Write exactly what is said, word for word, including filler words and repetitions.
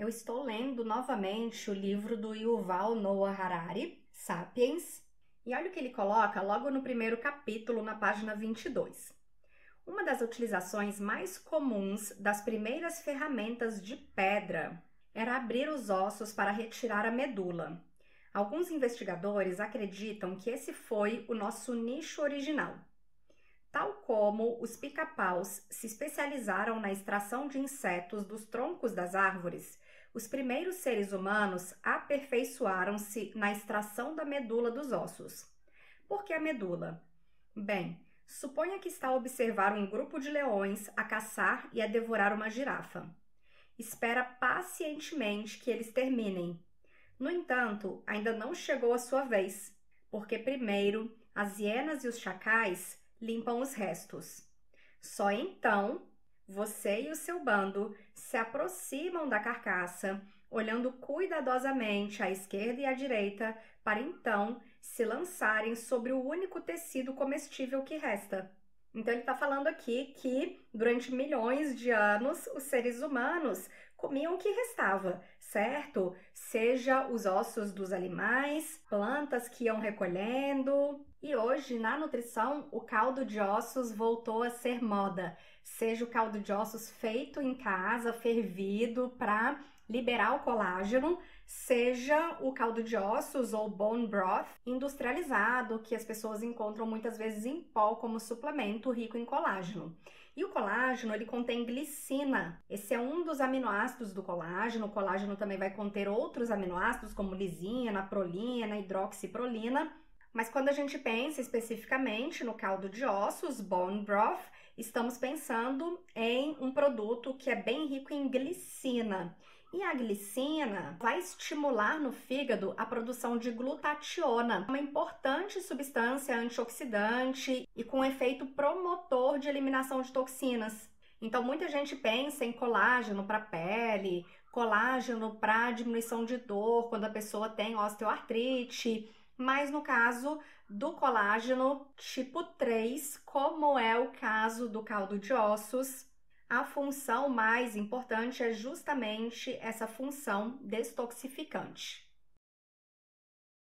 Eu estou lendo novamente o livro do Yuval Noah Harari, Sapiens, e olha o que ele coloca logo no primeiro capítulo, na página vinte e dois. Uma das utilizações mais comuns das primeiras ferramentas de pedra era abrir os ossos para retirar a medula. Alguns investigadores acreditam que esse foi o nosso nicho original. Tal como os pica-paus se especializaram na extração de insetos dos troncos das árvores, os primeiros seres humanos aperfeiçoaram-se na extração da medula dos ossos. Por que a medula? Bem, suponha que está a observar um grupo de leões a caçar e a devorar uma girafa. Espera pacientemente que eles terminem. No entanto, ainda não chegou a sua vez, porque primeiro as hienas e os chacais limpam os restos. Só então, você e o seu bando se aproximam da carcaça, olhando cuidadosamente à esquerda e à direita, para então se lançarem sobre o único tecido comestível que resta. Então ele está falando aqui que durante milhões de anos os seres humanos comiam o que restava, certo? Seja os ossos dos animais, plantas que iam recolhendo. E hoje, na nutrição, o caldo de ossos voltou a ser moda. Seja o caldo de ossos feito em casa, fervido, para liberar o colágeno, seja o caldo de ossos ou bone broth industrializado, que as pessoas encontram muitas vezes em pó como suplemento rico em colágeno. E o colágeno, ele contém glicina. Esse é um dos aminoácidos do colágeno. O colágeno também vai conter outros aminoácidos, como lisina, prolina, hidroxiprolina. Mas quando a gente pensa especificamente no caldo de ossos, bone broth, estamos pensando em um produto que é bem rico em glicina. E a glicina vai estimular no fígado a produção de glutationa, uma importante substância antioxidante e com efeito promotor de eliminação de toxinas. Então, muita gente pensa em colágeno para pele, colágeno para diminuição de dor quando a pessoa tem osteoartrite, mas no caso do colágeno tipo três, como é o caso do caldo de ossos, a função mais importante é justamente essa função destoxificante.